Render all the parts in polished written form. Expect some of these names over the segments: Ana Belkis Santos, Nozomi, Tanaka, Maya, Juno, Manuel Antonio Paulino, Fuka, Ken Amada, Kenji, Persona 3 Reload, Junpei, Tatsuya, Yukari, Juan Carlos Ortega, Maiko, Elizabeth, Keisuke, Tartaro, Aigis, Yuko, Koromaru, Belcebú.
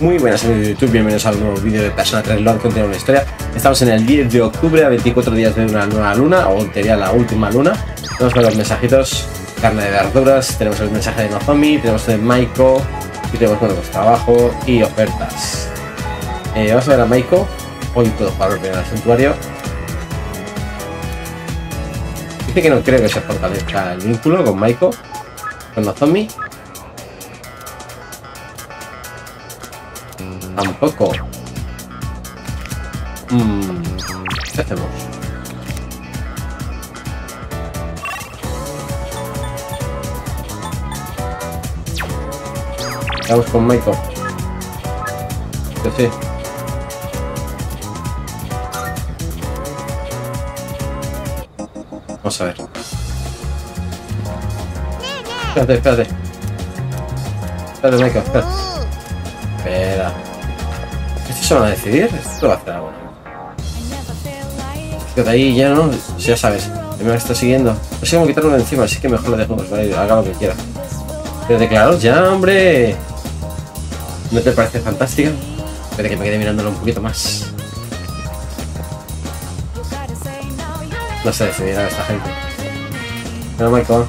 Muy buenas amigos de YouTube, bienvenidos a un nuevo vídeo de Persona 3 Reload, continúa una historia. Estamos en el 10 de octubre, a 24 días de una nueva luna, o sería la última luna. Vamos con los mensajitos, carne de verduras, tenemos el mensaje de Nozomi, tenemos el de Maiko, y tenemos los trabajo y ofertas. Vamos a ver a Maiko, hoy puedo jugar el primer santuario. Dice que no creo que se fortalezca el vínculo con Maiko, con Nozomi. Tampoco. ¿Qué hacemos? Vamos con Maiko. Sí. Vamos a ver. Espérate, Maiko, espérate. ¿Se van a decidir? Esto va a hacer algo. Quédate ahí ya, ¿no? Si ya sabes, me está siguiendo. No sé cómo quitarlo de encima, así que mejor lo dejamos, ¿vale? Haga lo que quiera. Pero declaraos ya, hombre. ¿No te parece fantástica? Espera que me quede mirándolo un poquito más. No sé decidir a esta gente. No, Michael.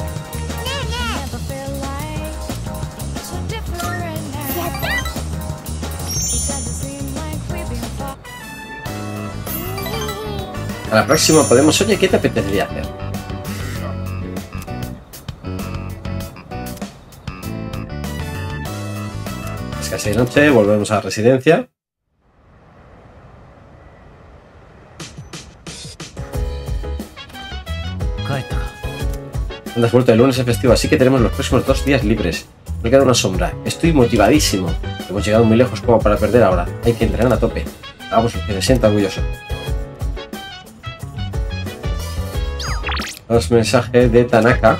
A la próxima podemos... Oye, ¿qué te apetecería hacer? Es casi noche, volvemos a la residencia. Andas vuelto, el lunes es festivo, así que tenemos los próximos 2 días libres. Me queda una sombra. Estoy motivadísimo. Hemos llegado muy lejos como para perder ahora. Hay que entrenar a tope. Vamos, que me sienta orgulloso. Los mensajes de Tanaka.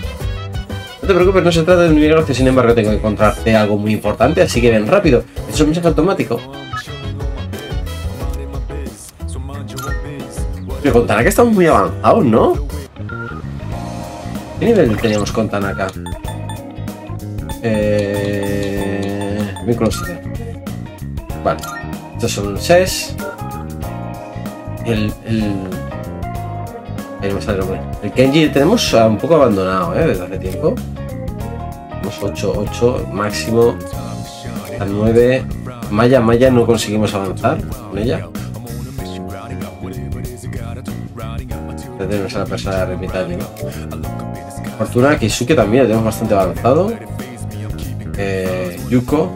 No te preocupes, no se trata de un negocio, sin embargo tengo que encontrarte algo muy importante, así que ven rápido. Es un mensaje automático. Pero con Tanaka estamos muy avanzados, ¿no? ¿Qué nivel teníamos con Tanaka? Vínculo 7. Vale. Estos son 6. Ahí me sale el Kenji, tenemos un poco abandonado, desde hace tiempo. Tenemos 8, máximo. A 9. Maya no conseguimos avanzar con ella. Tenemos a la persona de ermita de Fortuna, Keisuke también, lo tenemos bastante avanzado. Yuko.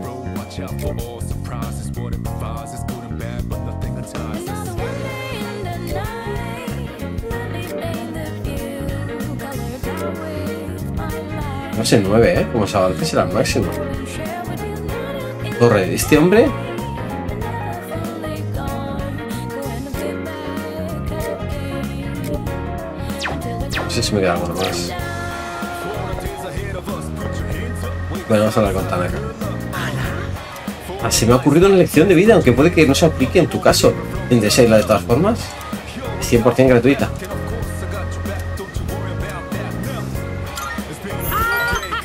No sé, 9, como se avance será el máximo. Torre, ¿este hombre? No sé si me queda alguno más. Bueno, vamos a hablar con Tanaka. Ah, se me ha ocurrido una lección de vida, aunque puede que no se aplique en tu caso. ¿Tendréis a irla de todas formas? 100% gratuita.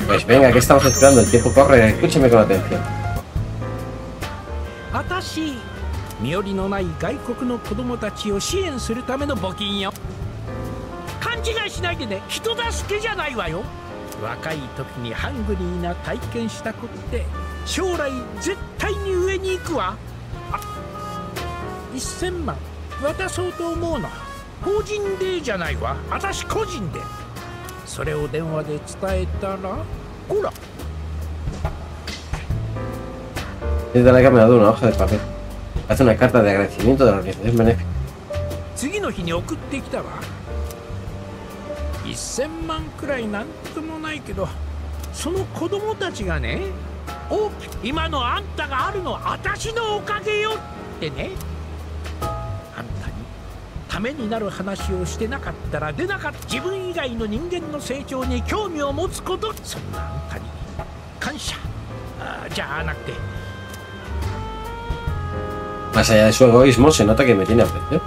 Pues venga, ¿qué estamos esperando? El tiempo corre, escúchame con atención. Desde la que me ha dado una hoja de papel. Hace una carta de agradecimiento de la organización benéfica. Más allá de su egoísmo, se nota que me tiene aprecio.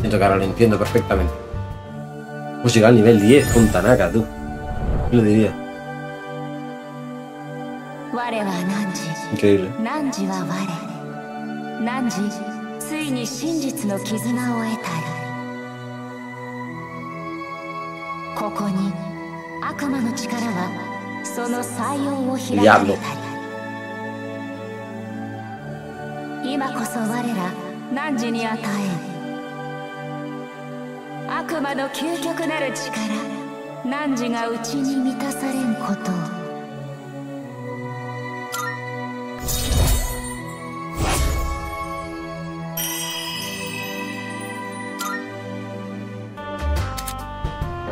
Siento que ahora lo entiendo perfectamente. Hemos llegado al nivel 10 con Tanaka, tú. ¿Qué lo diría? Increíble. Nanji, finalmente la unión verdadera. Diablo. El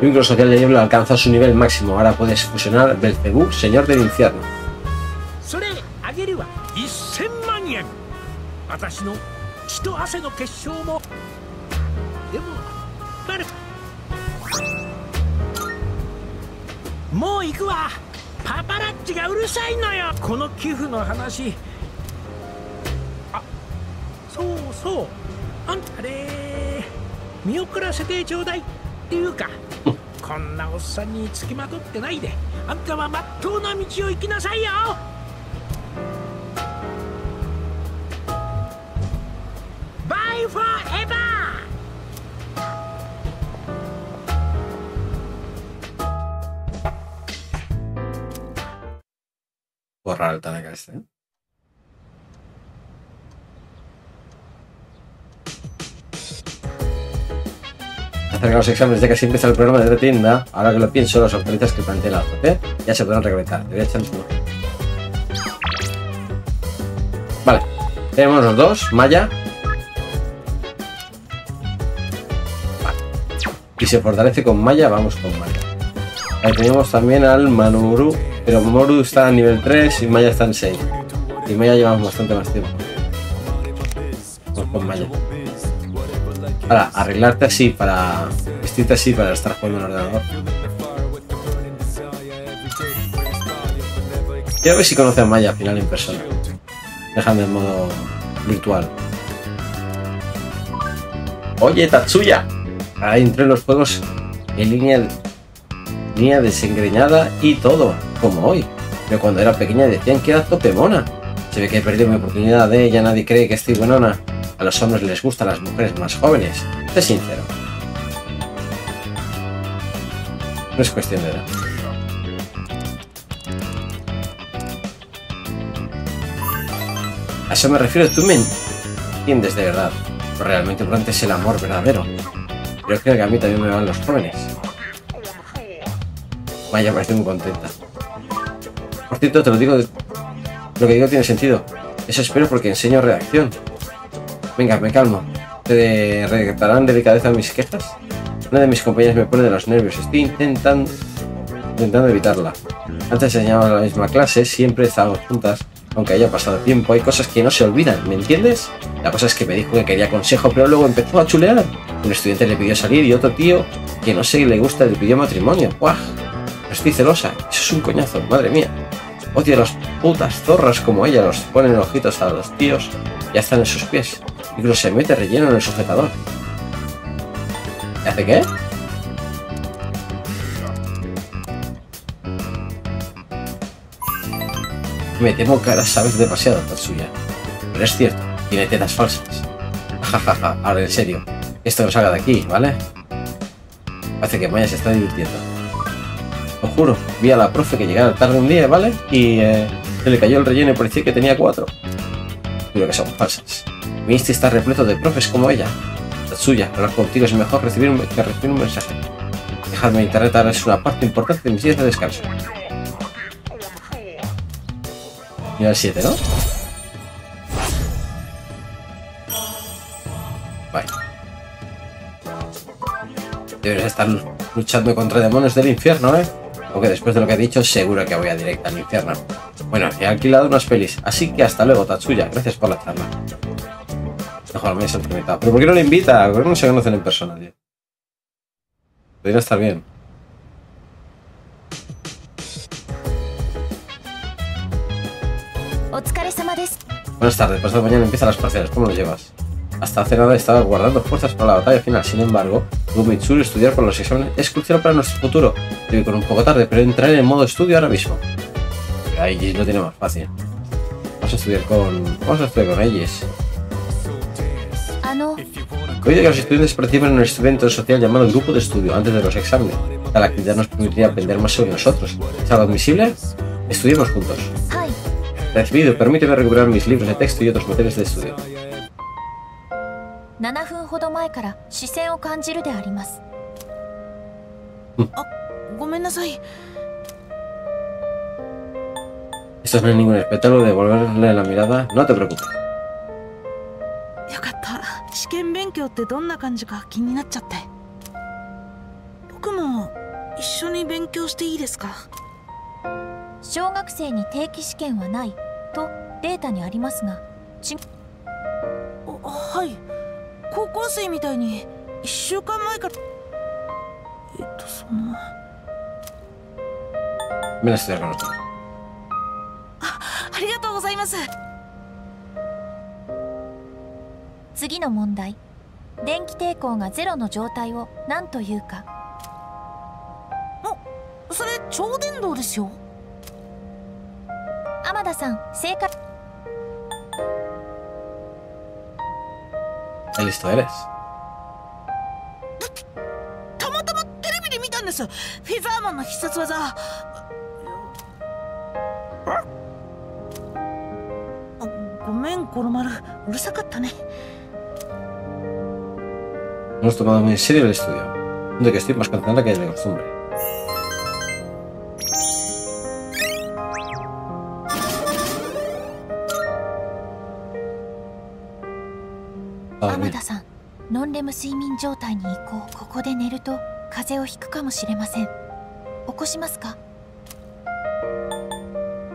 vínculo social de Diablo alcanza su nivel máximo. Ahora puedes fusionar Belcebú, señor del infierno. Porra alta la cabeza, ¿eh? Acerca de los exámenes, ya que siempre está el programa de la tienda, ahora que lo pienso, los autoridades que planteé la AZP ya se podrán regresar. Te voy a echar un turno. Vale, tenemos los dos, Maya. Vale. Y se fortalece con Maya, vamos con Maya. Ahí tenemos también al Manoru, pero Moru está a nivel 3 y Maya está en 6. Y Maya llevamos bastante más tiempo. Vamos con Maya. Ahora, arreglarte así para... vestirte así para estar jugando en el ordenador. Quiero ver si conoce a Maya al final en persona. Déjame en modo virtual. ¡Oye, Tatsuya! Ahí entré en los juegos en línea desengreñada y todo, como hoy. Pero cuando era pequeña decían que era tope mona. Se ve que he perdido mi oportunidad de ella, nadie cree que estoy buenona. A los hombres les gustan las mujeres más jóvenes. Sé sincero. No es cuestión de edad. A eso me refiero, tú me entiendes de verdad. Lo realmente importante es el amor verdadero. Pero creo que a mí también me van los jóvenes. Maya parece muy contenta. Por cierto, te lo digo, lo que digo tiene sentido. Eso espero porque enseño reacción. Venga, me calmo. ¿Te retarán delicadeza mis quejas? Una de mis compañeras me pone de los nervios. Estoy intentando evitarla. Antes enseñábamos la misma clase, siempre estábamos juntas. Aunque haya pasado tiempo, hay cosas que no se olvidan, ¿me entiendes? La cosa es que me dijo que quería consejo, pero luego empezó a chulear. Un estudiante le pidió salir y otro tío, que no sé, le gusta, le pidió matrimonio. ¡Buah! Estoy celosa. Eso es un coñazo, madre mía. Odio a las putas zorras como ella, los ponen ojitos a los tíos, ya están en sus pies. Incluso se mete relleno en el sujetador. ¿Y hace qué? Me temo que ahora sabes demasiado, Tatsuya. Pero es cierto, tiene tetas falsas. Jajaja, ahora en serio. Esto no salga de aquí, ¿vale? Parece que Maya se está divirtiendo. Os juro, vi a la profe que llegara tarde un día, ¿vale? Y se le cayó el relleno y parecía que tenía 4. Creo que son falsas. Mi Insta está repleto de profes como ella. Tatsuya, hablar contigo es mejor que recibir un mensaje. Dejarme internet ahora es una parte importante de mis días de descanso. Nivel 7, ¿no? Vale. Debes estar luchando contra demonios del infierno, ¿eh? Aunque después de lo que he dicho, seguro que voy a directa al infierno. Bueno, he alquilado unas pelis, así que hasta luego, Tatsuya. Gracias por la charla. Mejor me he sorprendido. ¿Pero por qué no le invita? ¿Por qué no se conocen en persona, tío? Podría estar bien. Buenas tardes, pasado mañana empiezan las parciales. ¿Cómo lo llevas? Hasta hace nada estaba guardando fuerzas para la batalla final. Sin embargo, Gumitsuru estudiar por los exámenes es crucial para nuestro futuro. Debe ir un poco tarde, pero entrar en el modo estudio ahora mismo. Aigis lo tiene más fácil. Vamos a estudiar con Aigis. Oído que los estudiantes participan en un evento social llamado Grupo de Estudio antes de los exámenes. Tal actividad nos permitiría aprender más sobre nosotros. ¿Es algo admisible? Estudiemos juntos. Recibido, permíteme recuperar mis libros de texto y otros materiales de estudio. Esto no es ningún espectáculo de devolverle la mirada. No te preocupes. Ven a estudiar con nosotros. ¿Qué listo eres? No has tomado muy en serio el estudio, de que estoy más cansada que de costumbre. Amada-san, non-REM睡眠状態に移行。ここで寝ると風邪をひくかもしれません。起こしますか?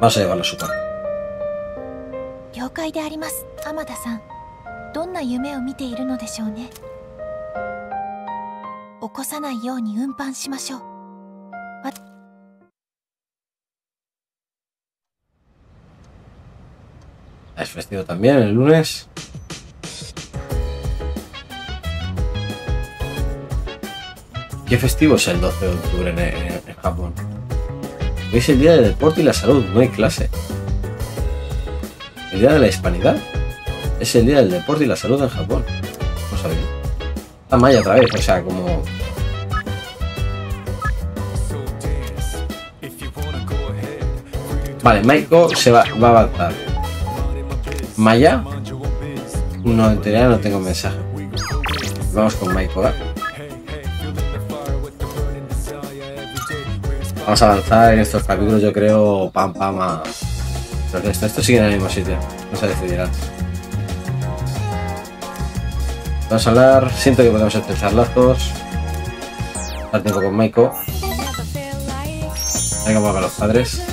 Vas a llevarla a su cuarto. ¿Has vestido también el lunes? ¿Qué festivo es el 12 de octubre en Japón? Hoy es el día del deporte y la salud, no hay clase. ¿El día de la hispanidad? Es el día del deporte y la salud en Japón. No sabía. Está Maya otra vez, o sea, como... Vale, Maiko se va a avanzar. Maya. No, en teoría no tengo mensaje. Vamos con Maiko, ¿verdad? Vamos a avanzar en estos capítulos, yo creo, pam. Pero esto sigue en el mismo sitio, no se decidirá. Vamos a hablar, siento que podemos estrechar lazos. Estar tiempo con Maiko. Hay que hablar con los padres.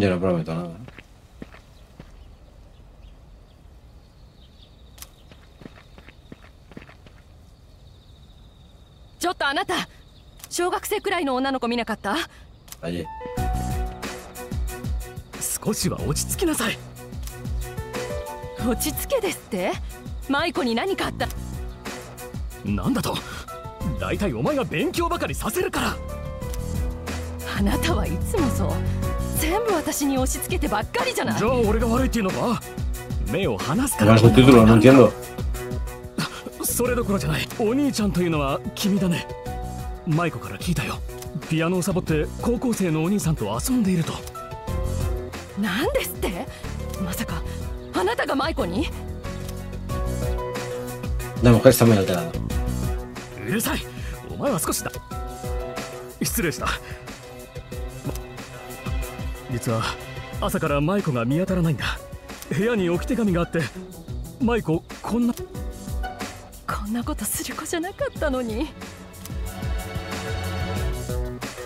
Yo no prometo nada. Oye. Además, el título, no entiendo. La mujer está muy alterada.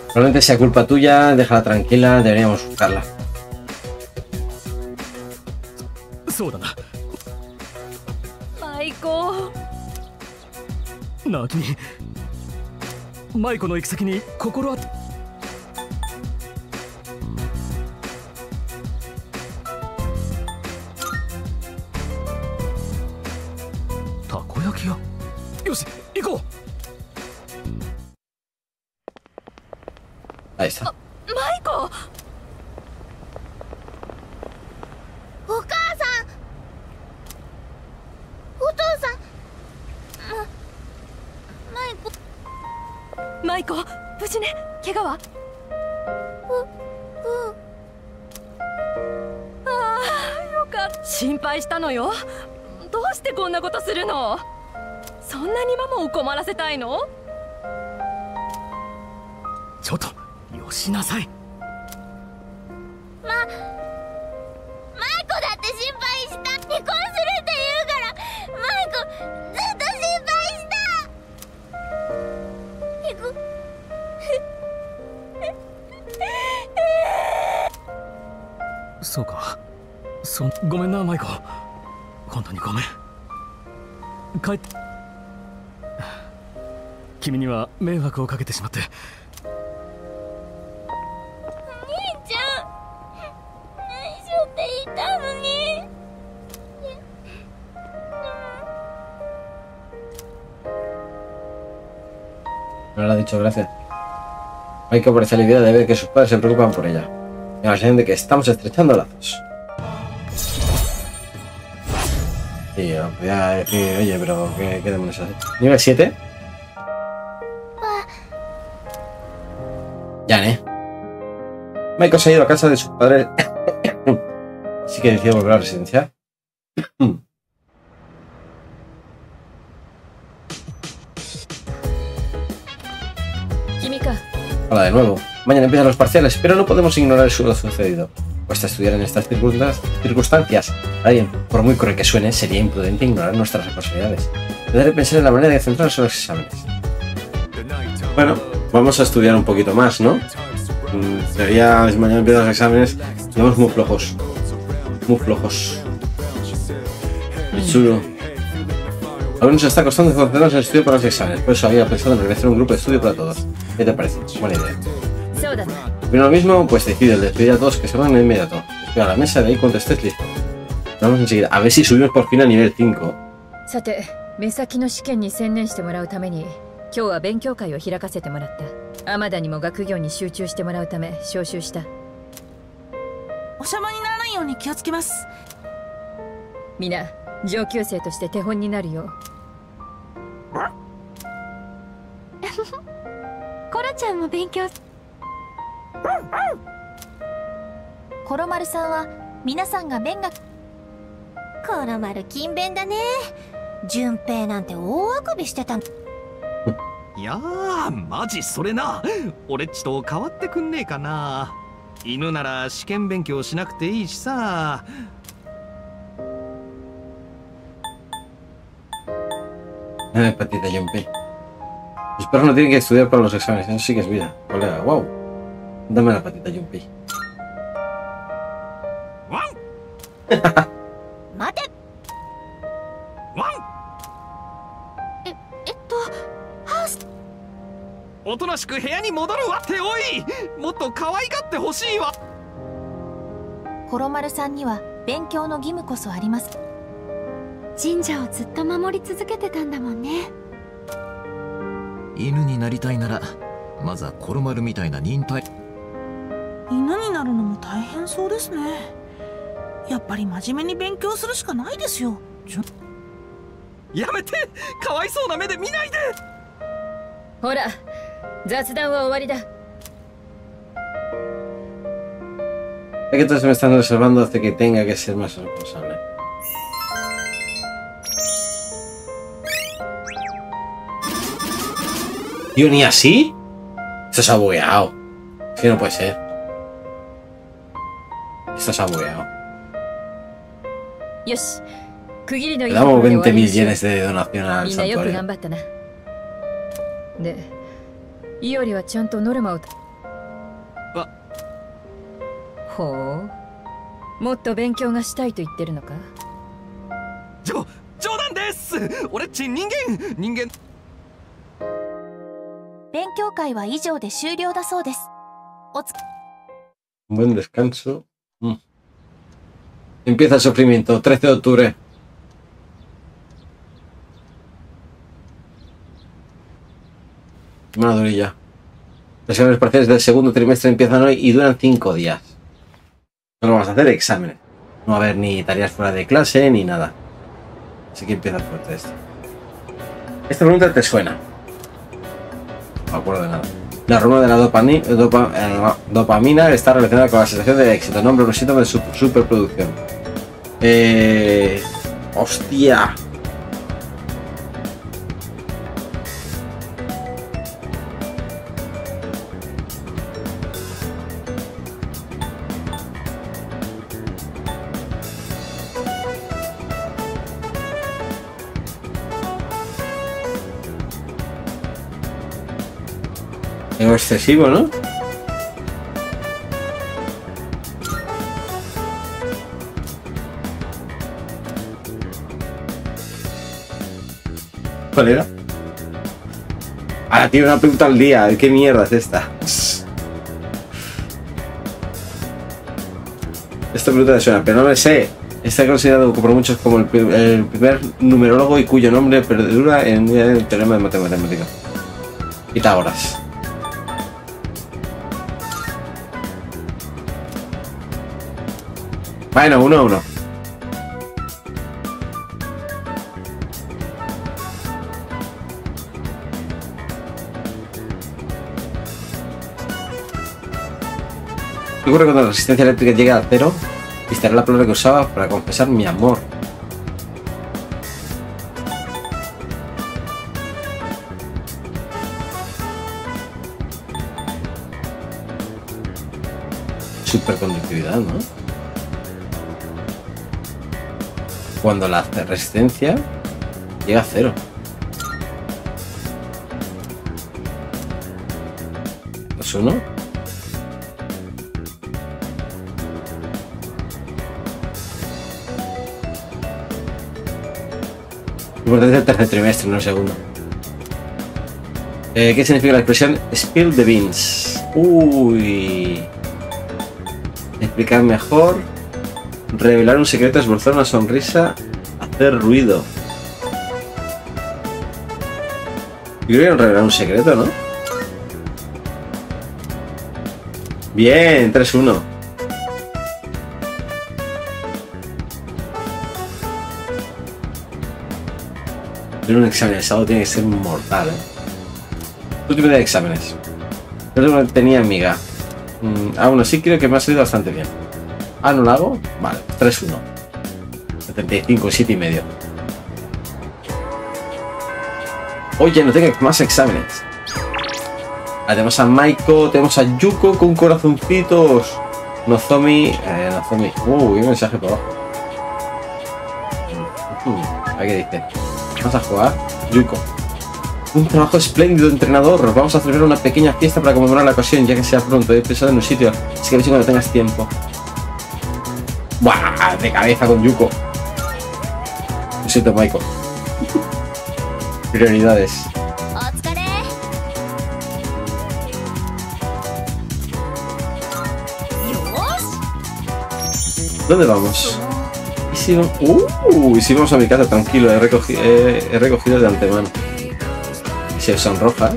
Probablemente sea culpa tuya, déjala tranquila, deberíamos buscarla. Maiko. Tokio. Ahí está. ¡Maiko! ¡Ocasan! ¡Otosan! ¡Maiko! ¡Maiko! ¡Bushin! ¿Qué gawa? ¡Ah! ¡Yokatta! ¡Shinpai shita no yo! ¿Doste konna koto suru no? ¿Sonna ni mama o komarasetai no? ¡Chotto! よしなさい。マイコだって心配した。離婚するって言うからマイコずっと心配した。離婚そうか。ごめんなマイコ。本当にごめん。帰っ君には迷惑をかけてしまって。 No le ha dicho gracias. Hay que aparecer la idea de ver que sus padres se preocupan por ella. Y la sensación de que estamos estrechando lazos. Y yo voy a decir, oye, pero ¿qué demonios hace? Nivel 7. Ya, ¿eh? Maiko se ha ido a casa de sus padres. Así que decidió volver a la residencia. Hola de nuevo. Mañana empiezan los parciales, pero no podemos ignorar lo sucedido. Cuesta estudiar en estas circunstancias. Alguien, por muy cruel que suene, sería imprudente ignorar nuestras responsabilidades. Deberé pensar en la manera de centrarnos en los exámenes. Bueno, vamos a estudiar un poquito más, ¿no? Sería mañana empiezan los exámenes. Estamos muy flojos. Muy flojos. Mitsuno. Aún nos está costando concentrarnos en el estudio para los exámenes, por eso había pensado en organizar un grupo de estudio para todos. ¿Qué te parece? Buena idea. Primero lo mismo, pues decide despedir a todos que se van de inmediato. Espera a la mesa de ahí cuando estés listo. Vamos enseguida. A ver si subimos por fin a nivel 5. Mira. 上級生として手本になるよ。コロちゃんも勉強。コロマルさんは皆さんが勉学。コロマル勤勉だね。順平なんて大あくびしてた。いやー、マジそれな。俺っちと変わってくんねえかな。犬なら試験勉強しなくていいしさ。 Patita Junpei. Los perros no tienen que estudiar para los exámenes, eso sí que es vida, colega. ¡Wow! Dame la patita Junpei. ¡Mate! ¡Mate! 神社をずっと守り続けてたんだもんね。犬になりたいなら、まずはコロマルみたいな忍耐。犬になるのも大変そうですね。やっぱり真面目に勉強するしかないですよ。やめて、かわいそうな目で見ないで。ほら、雑談は終わりだ。 Es que todos me están reservando hace que tenga que ser más responsable. Tío, ¿ni así? Esto se ha bugueado. Sí, no puede ser. Esto se ha bugueado. Le damos 20.000 yenes de donación al santuario. ¡Jodan! 勉強会は以上で終了だそうです。おつ。Buen descanso. Empieza el sufrimiento 13 de octubre. Semana durilla. Los exámenes parciales del segundo trimestre empiezan hoy y duran 5 días. No vamos a hacer exámenes. No va a haber ni tareas fuera de clase ni nada. Así que empieza fuerte esto. Esta pregunta te suena. No me acuerdo de nada. La hormona de la dopamina está relacionada con la sensación de éxito, nombre o síntoma de superproducción. ¡Hostia! Excesivo, ¿no? ¿Cuál era? Ah, tiene una pregunta al día. ¿Qué mierda es esta? Esta pregunta me suena, pero no me sé. Está considerado por muchos como el primer numerólogo y cuyo nombre perdura en el teorema de matemáticas. Pitágoras. Bueno, 1-1. ¿Qué ocurre cuando la resistencia eléctrica llega a 0? Estará la palabra que usaba para confesar mi amor. Superconductividad, ¿no? Cuando la resistencia llega a 0. ¿Es 1? Importante el tercer trimestre, no el segundo. ¿Qué significa la expresión spill the beans? Uy. Explicar mejor. Revelar un secreto, esbozar una sonrisa, hacer ruido. Yo creo que revelar un secreto, ¿no? Bien, 3-1. Pero un examen de sábado tiene que ser mortal, ¿eh? ¿Qué tipo de exámenes? No tenía amiga. Aún así creo que me ha salido bastante bien. Ah, ¿no lo hago? Vale, 3-1. 75, 7,5. Oye, no tengo más exámenes. Ahora tenemos a Maiko, tenemos a Yuko con corazoncitos. Nozomi. Nozomi. Uy, un mensaje por abajo. Aquí dice. Vamos a jugar. Yuko. Un trabajo espléndido, entrenador. Vamos a celebrar una pequeña fiesta para conmemorar la ocasión, ya que sea pronto. He pensado en un sitio. Así que a ver si cuando tengas tiempo. ¡Buah! De cabeza con Yuko. Lo siento, Maiko. Prioridades. ¿Dónde vamos? ¿Y si, no? ¿Y si vamos a mi casa? Tranquilo, he recogido de antemano. ¿Y si sonroja?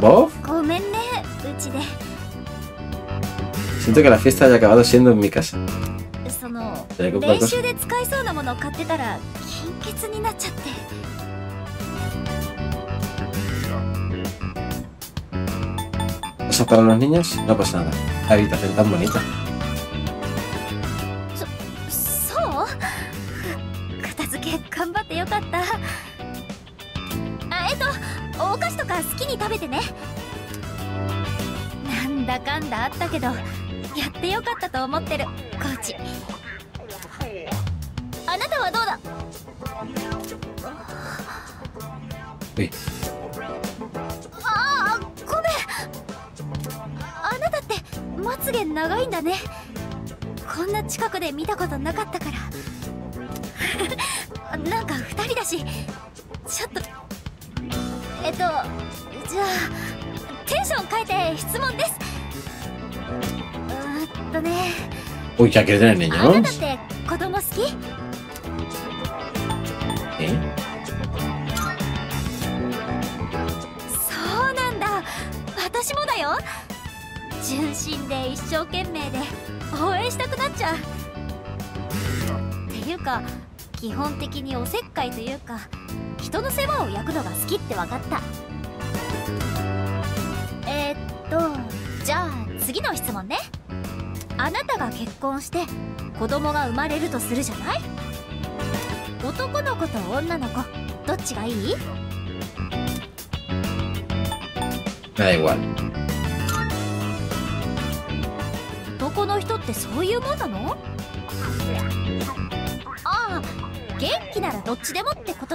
¿Bob? Siento que la fiesta haya acabado siendo en mi casa. ¿Cosas para los niños? No pasa nada. La habitación tan bonita. Uy. Uy, ya quiere tener niños. ¿Eh? 私もだよ。純真で一生懸命で応援したくなっちゃう。っていうか、基本的におせっかいというか、人の世話を焼くのが好きって分かった。じゃあ次の質問ね。あなたが結婚して子供が生まれるとするじゃない？男の子と女の子、どっちがいい？Da igual。男の人ってそういうもんなの？ああ、元気ならどっちでもってこと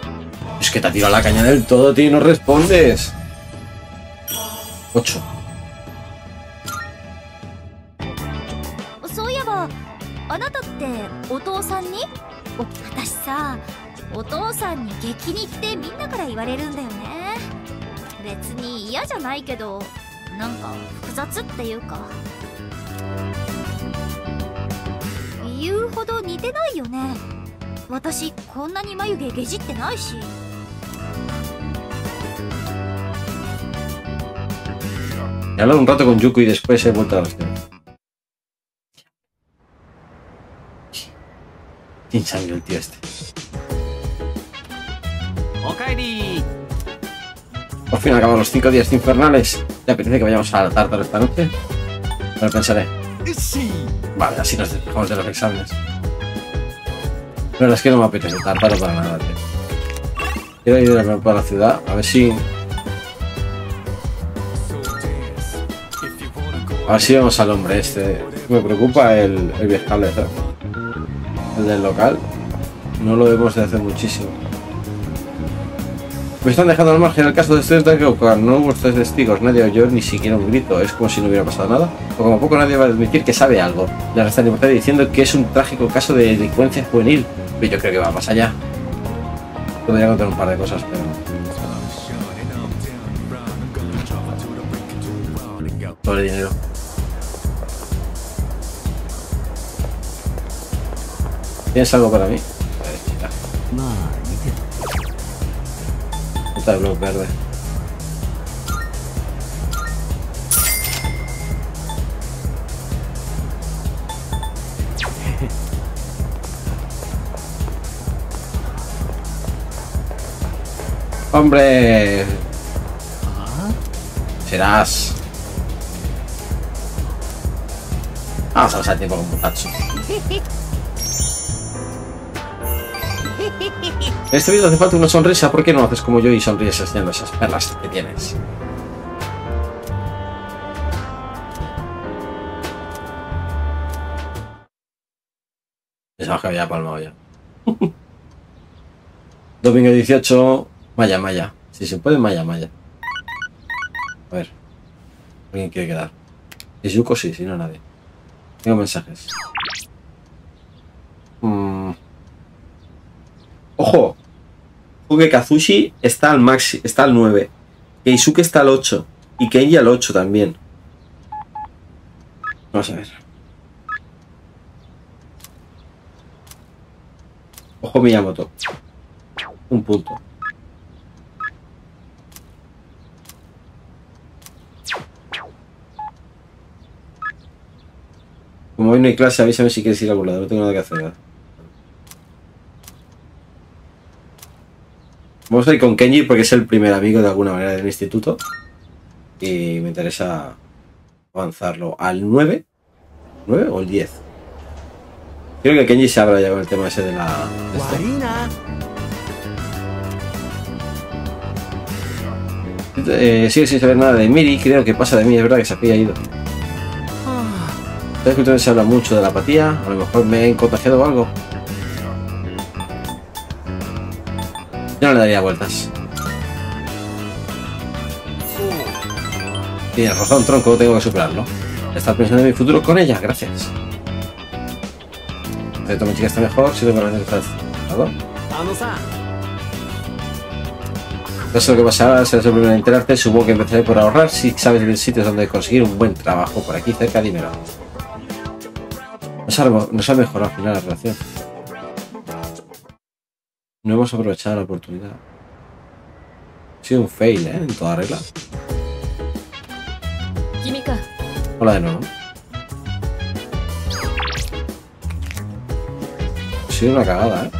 Es que te ha tirado la caña del todo, tío, y no respondes. 8. そういえば、あなたってお父さんに？私さ、お父さんに激似ってみんなから言われるんだよね。別に嫌じゃないけど、なんか複雑っていうか。言うほど似てないよね。私こんなに眉毛ゲジってないし。He hablado un rato con Yuko y después he vuelto a la escena. Sin sangre el tío este. Por fin acaban los 5 días infernales. ¿Te apetece que vayamos a la Tartaro esta noche? Me lo pensaré. Vale, así nos despejamos de los exámenes. La verdad es que no me apetece Tartaro para nada, tío. Quiero ir para la ciudad, a ver si... A ver si vemos al hombre este. Me preocupa el viejable, el del local. No lo vemos desde hace muchísimo. Me están dejando al margen el caso de ustedes de que buscar, no hubo tres testigos, nadie oyó ni siquiera un grito, es como si no hubiera pasado nada. O como poco nadie va a admitir que sabe algo. La resta libertad diciendo que es un trágico caso de delincuencia juvenil. Pero yo creo que va más allá. Podría contar un par de cosas, pero... Pobre dinero. ¿Tienes algo para mí? Está el blog verde. ¡Hombre! Serás. Vamos a pasar tiempo con Tatsu. En este vídeo hace falta una sonrisa, ¿por qué no haces como yo y sonríes enseñando esas perlas que tienes? Pensaba que había palmado ya. Domingo 18, Maya. Si se puede, Maya. A ver, ¿alguien quiere quedar? ¿Es Yuko? Sí, si no, nadie. Tengo mensajes. Ojo, Fuka Kazushi está al maxi, está al 9, Keisuke está al 8 y Kenji al 8 también. Vamos a ver. Ojo Miyamoto. Un punto. Como hoy no hay clase, avísame si quieres ir a algún lado, no tengo nada que hacer, ¿eh? Vamos a ir con Kenji porque es el primer amigo de alguna manera del instituto y me interesa avanzarlo al 9. ¿9 o el 10? Creo que Kenji se habla ya con el tema ese de la... sigue sin saber nada de Miri, creo que pasa de mí, es verdad que se había ido. ¿Sabes que ustedes se habla mucho de la apatía? A lo mejor me he contagiado o algo. Yo no le daría vueltas. Tienes razón, tronco, tengo que superarlo. Estás pensando en mi futuro con ella, gracias. Pero mi chica está mejor, si no me lo necesitas. No sé lo que pasará, serás el primero en enterarte. Supongo que empezaré por ahorrar si sabes el sitio donde conseguir un buen trabajo. Por aquí cerca, dímelo. Nos ha mejorado al final la relación. No hemos aprovechado la oportunidad. Ha sido un fail, ¿eh? En toda regla. Hola de nuevo. Ha sido una cagada, ¿eh?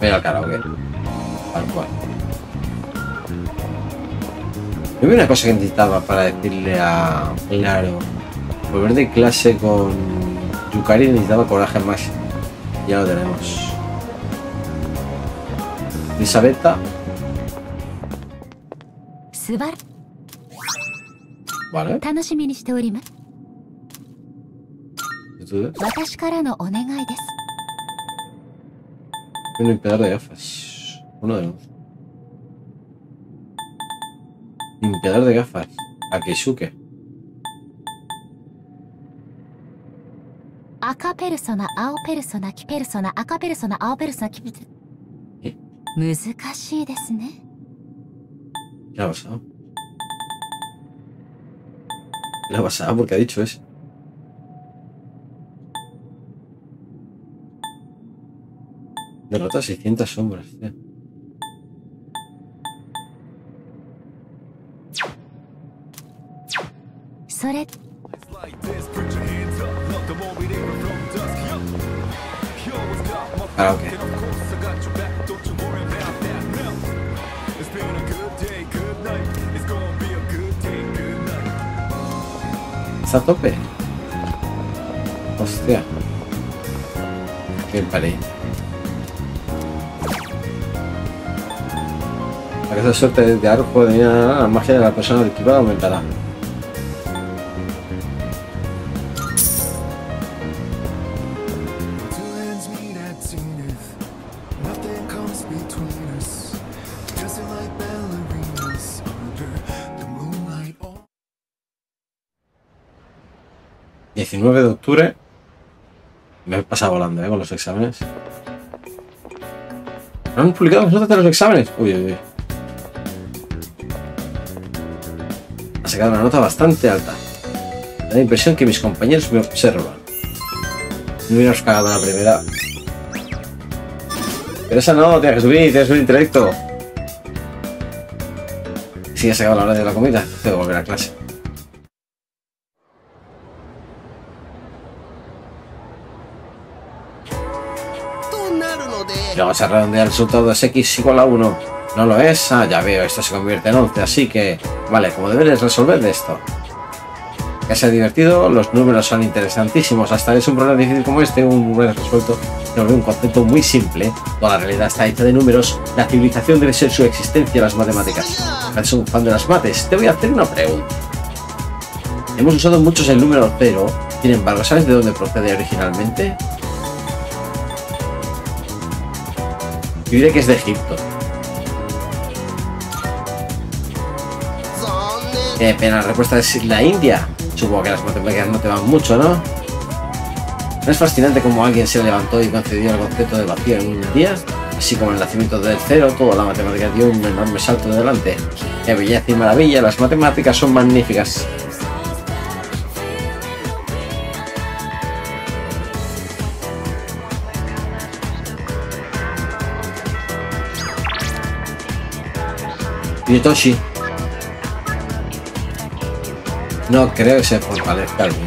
Voy al karaoke. Tal cual. Yo vi una cosa que necesitaba para decirle a Claro. Volver de clase con Yukari necesitaba coraje más. Ya lo tenemos. Elizabeth. Vale. Un limpiador de gafas. Uno de los. Limpiador de gafas. A Keisuke. Aka persona, ao persona, ki persona, aka persona, ao persona, ki persona. ¿Eh? ¿Qué le ha pasado? ¿Qué le ha pasado? ¿Por qué ha dicho eso? Derrota 600 sombras, tío. Ah, ok. Está a tope. Hostia. Qué paré. Para que esa suerte de arco de la magia de la persona del equipo aumentará. ...19 de octubre... Me he pasado volando, con los exámenes. ¿No han publicado las notas de los exámenes? Uy, uy, uy. Ha sacado una nota bastante alta. Me da la impresión que mis compañeros me observan. No hubiéramos cagado en la primera. Pero esa no, tienes que subir intelecto. Si ya se acaba la hora de la comida, tengo que volver a clase. Y vamos a redondear el resultado de X igual a 1. No lo es, ya veo, esto se convierte en 11, así que, vale, como deberes resolver esto. Que sea divertido, los números son interesantísimos, hasta es un problema difícil como este, un número resuelto, se vuelve un concepto muy simple. Toda la realidad está hecha de números, la civilización debe ser su existencia en las matemáticas. ¿Eres un fan de las mates? Te voy a hacer una pregunta. Hemos usado muchos el número 0, sin embargo, ¿sabes de dónde procede originalmente? Yo diré que es de Egipto. Pena, la respuesta es la India. Supongo que las matemáticas no te van mucho, ¿no? ¿No es fascinante cómo alguien se levantó y concedió el concepto de vacío en un día? Así como el nacimiento del cero, toda la matemática dio un enorme salto de delante. ¡Qué belleza y maravilla! Las matemáticas son magníficas. Yotoshi. No creo que se fortalezca el mundo.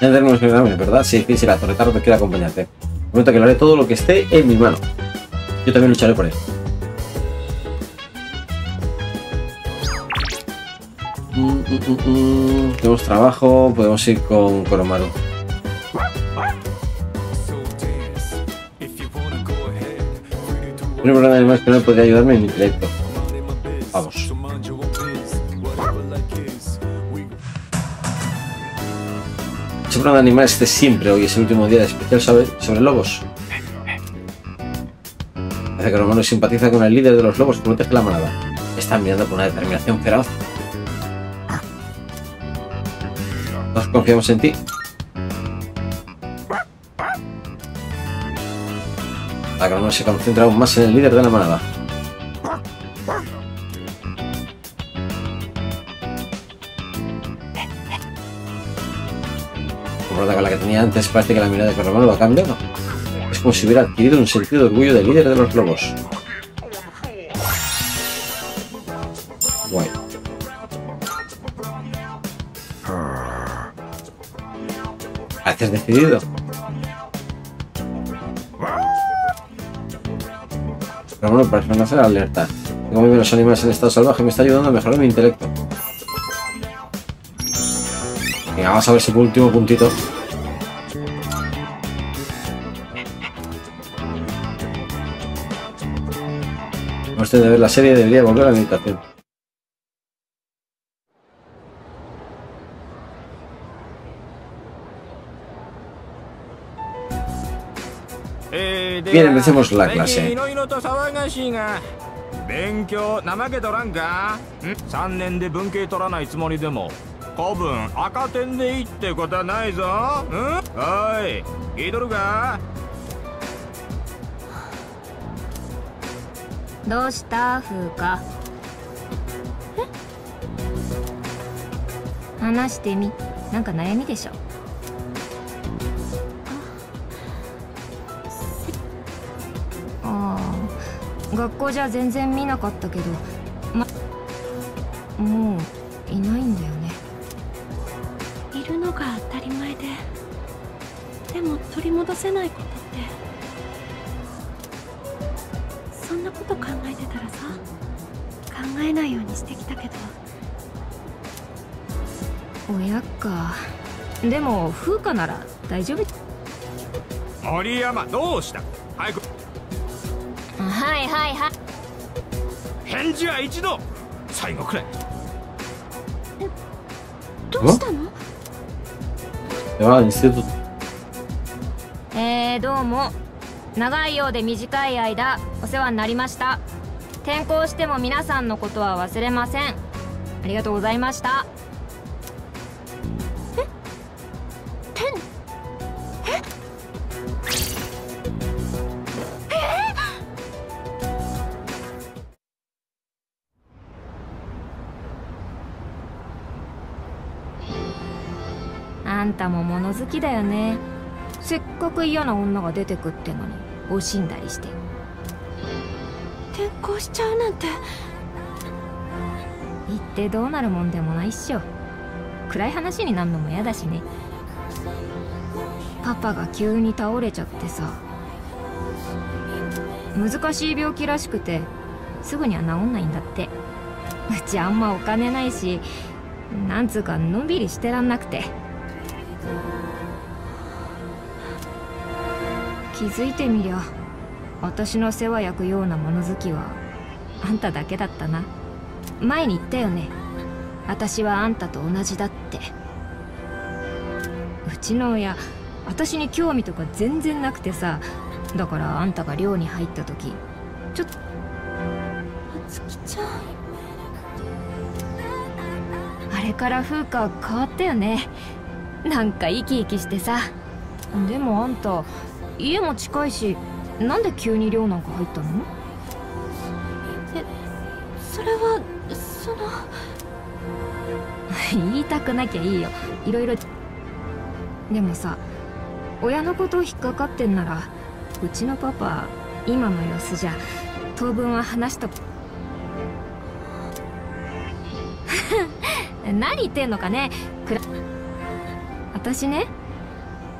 Ya tenemos el nombre, ¿verdad? Sí, sí, la Tartaro te quiere acompañarte. Prometo que lo haré todo lo que esté en mi mano. Yo también lucharé por él. Tenemos trabajo, podemos ir con Koromaru. No hay problema, además que no podría ayudarme en mi intelecto. Vamos. El programa de animales de siempre, hoy es el último día de especial sobre lobos. Parece que Romano simpatiza con el líder de los lobos, que protege la manada. Están mirando con una determinación feroz. Nos confiamos en ti. La Romano se concentra aún más en el líder de la manada. Con la que tenía antes, parece que la mirada de Koromaru lo ha cambiado. Es como si hubiera adquirido un sentido de orgullo del líder de los lobos. Guay. ¿Has decidido? Koromaru parece permanecer alerta. Como viven los animales en estado salvaje, me está ayudando a mejorar mi intelecto. Venga, vamos a ver ese último puntito. Después de ver la serie, debería volver a la meditación. Bien, empecemos la clase.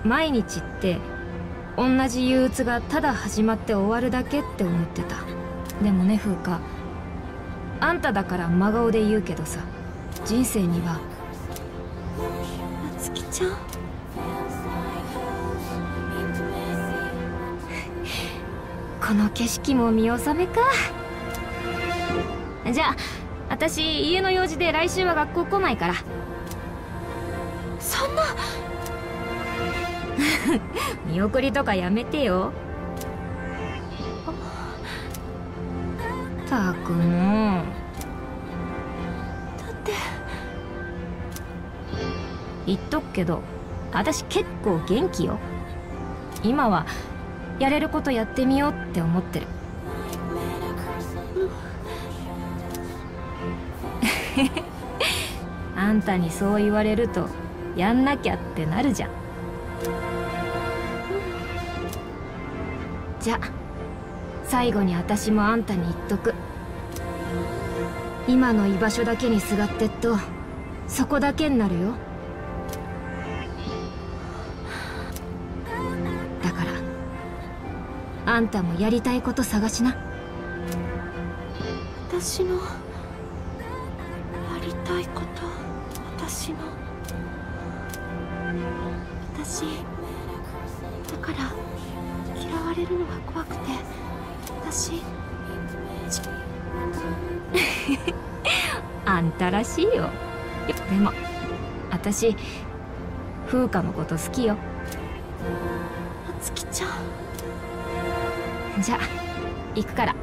毎日って同じ憂鬱がただ始まって終わるだけって思ってた。でもね風花、あんただから真顔で言うけどさ、人生には夏希ちゃんこの景色も見納めか。じゃあ私家の用事で来週は学校来ないから。そんな見送りとかやめてよ。たくもだって言っとくけど私結構元気よ。今はやれることやってみようって思ってる。あんたにそう言われるとやんなきゃってなるじゃん。じゃあ最後に私もあんたに言っとく。今の居場所だけにすがってっとそこだけになるよ。だからあんたもやりたいこと探しな。私のやりたいこと、私の、私だから嫌われるのが怖くて私あんたらしいよ。でも私風花のこと好きよ。夏希ちゃん、じゃあ行くから。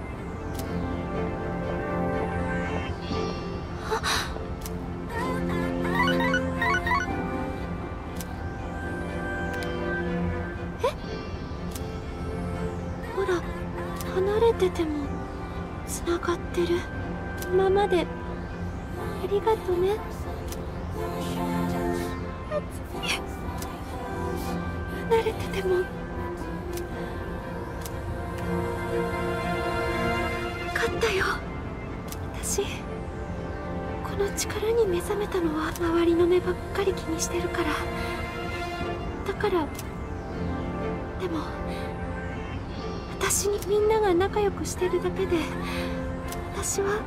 でもつながってる。今までありがとね。離れてても勝ったよ。私この力に目覚めたのは周りの目ばっかり気にしてるから。だからでも私にみんなが仲良くしてるだけで私は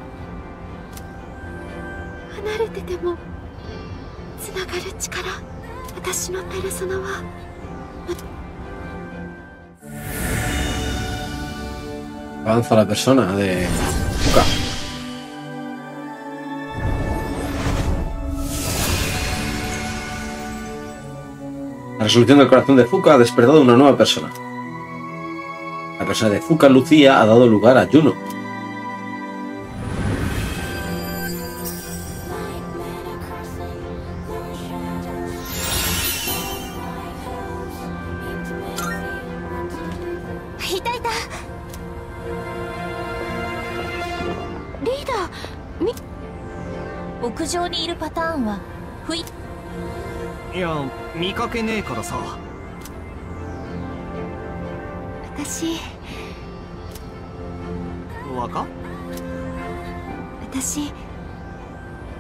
離れててもつながる力。私のペルソナはavanza la persona de Fuka. La resolución del corazón de Fuka ha despertado una nueva persona. La persona de Fuka, Lucía, ha dado lugar a Juno. Líder, 私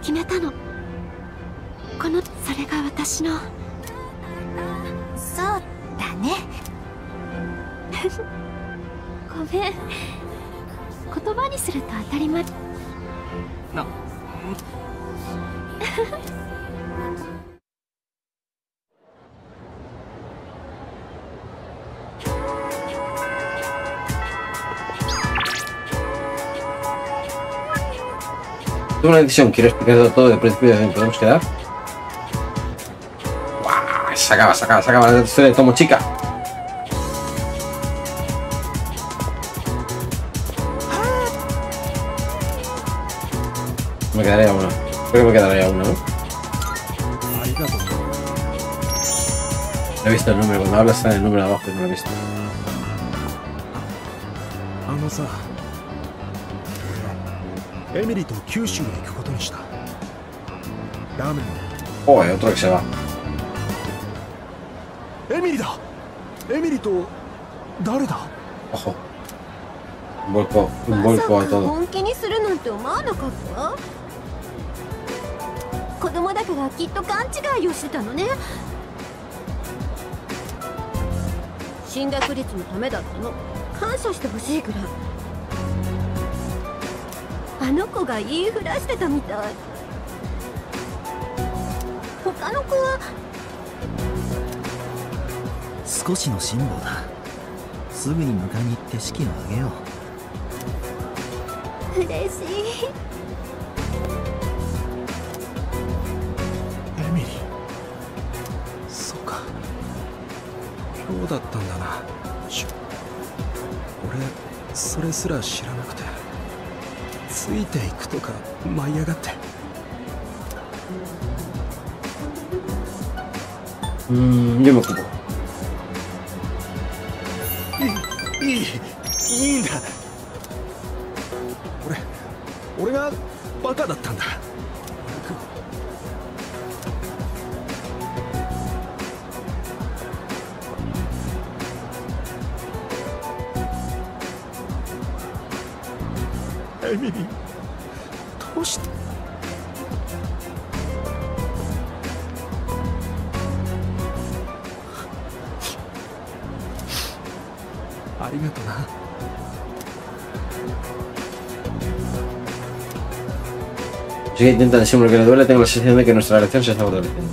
決めたの。このそれが私の。そうだね。ごめん、言葉にすると当たり前な。Tengo una decisión, quiero explicarlo todo de principio. ¿Podemos quedar? ¡Guau! Se acaba la historia de Tomo Chica. Me quedaría una. Creo que me quedaría una, ¿no? No he visto el número. Cuando hablas está el número abajo, no lo he visto. Vamos a... エミリと九州へ行くことにした。ラーメン。おい、otro que se va。エミリだ。エミリと誰だ？あほ。ボルコはどう？本気にするなんて思わなかった？子供だからきっと勘違いをしてたのね。Yo me ocupo. Si intentan siempre que le duele, tengo la sensación de que nuestra elección se está fortaleciendo.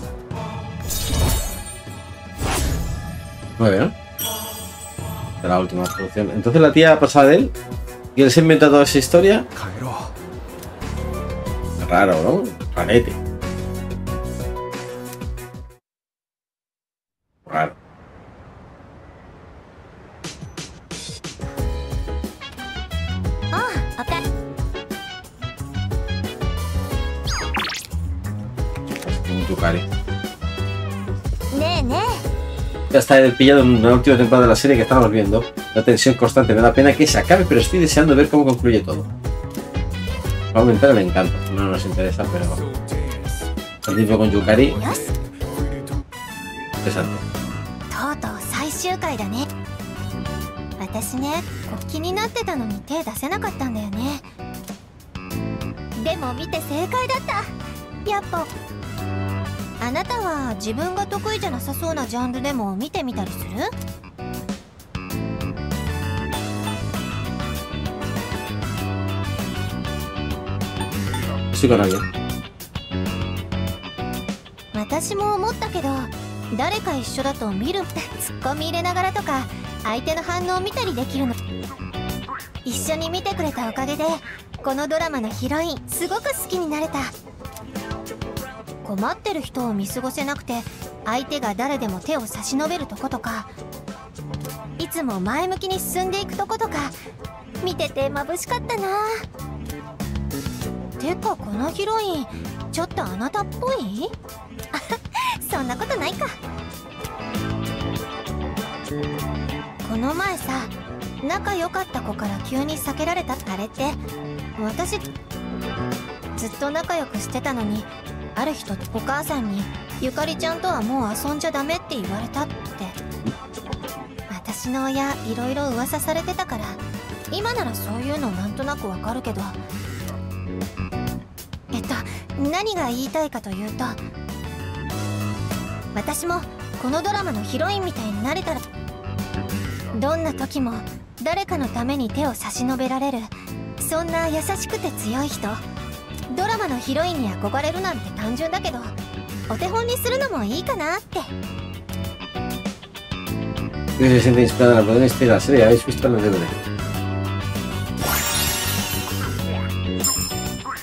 Muy bien, ¿no? De la última producción. Entonces la tía ha pasado de él y él se ha inventado toda esa historia. Raro, ¿no? Ranete. Raro. Yukari. Ya está el pillado en la última temporada de la serie que estábamos viendo. La tensión constante, me da pena que se acabe, pero estoy deseando ver cómo concluye todo. Va a aumentar el encanto. No nos interesa, pero el tiempo con Yukari. Interesante. Estoy con alguien. Se siente inspirada en la protagonista de la serie, habéis visto en el DVD. Conversación. Me encanta tenerlos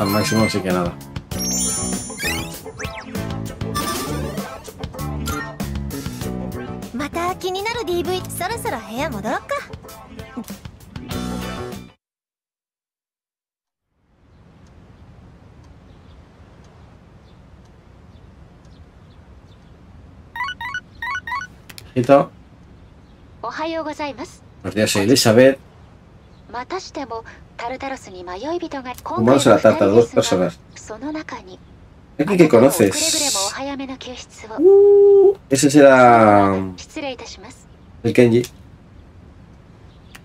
al máximo, así que nada. Buenos días, soy Elizabeth. Vamos a la Tartaro, dos personas. Aquí que conoces. Ese será el Kenji.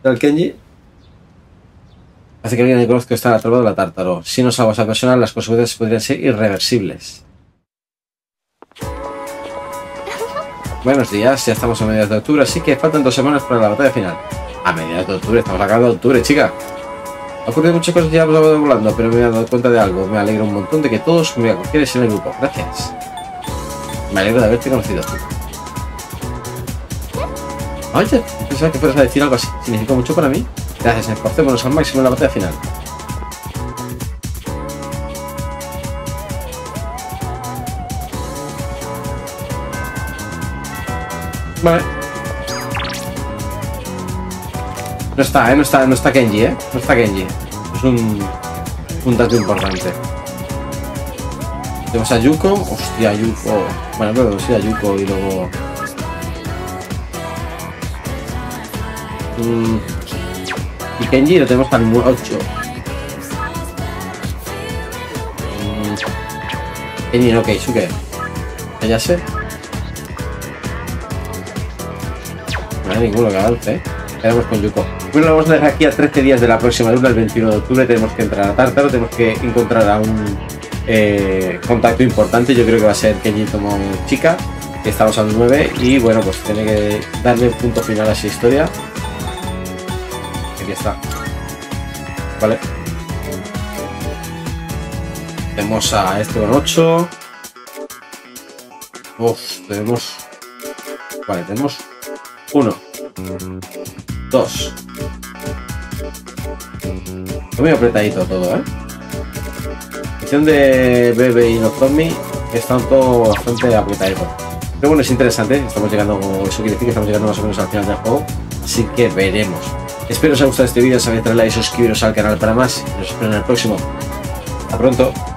¿El Kenji? Hace que alguien reconozca que está atrapado en la Tartaro. Si no salvo a esa persona, las consecuencias podrían ser irreversibles. Buenos días, ya estamos a mediados de octubre, así que faltan 2 semanas para la batalla final. A mediados de octubre, estamos acabando de octubre, chica. Ha ocurrido muchas cosas, ya hemos estado volando, pero me he dado cuenta de algo. Me alegro un montón de que todos me acogierais en el grupo. Gracias. Me alegro de haberte conocido. Oye, pensaba que fueras a decir algo así. Significó mucho para mí. Gracias, esforcémonos al máximo en la batalla final. Vale. No está, ¿eh? No está Kenji, ¿eh? No está Kenji. Es un dato importante. Tenemos a Yuko. Hostia, Yuko. Bueno, pero sí, a Yuko y luego... Y Kenji lo tenemos al 8. Kenji no Keisuke. Ya sé. No hay ninguno que avance, ¿eh? Quedamos con Yuko. Bueno, lo vamos a dejar aquí a 13 días de la próxima luna, el 21 de octubre. Tenemos que entrar a Tartaro, tenemos que encontrar a un contacto importante. Yo creo que va a ser Kenji Tomo Chica. Estamos al 9 y bueno, pues tiene que darle punto final a esa historia. Aquí está. Vale. Tenemos a este con 8. Uf, tenemos... Vale, tenemos... 1, 2. Está muy apretadito todo, ¿eh? La cuestión de Bebe y Nozomi está todo bastante apretadito. Pero bueno, es interesante. Estamos llegando, eso quiere decir que estamos llegando más o menos al final del juego. Así que veremos. Espero os haya gustado este vídeo. Sabéis darle like y suscribiros al canal para más. Nos vemos en el próximo. Hasta pronto.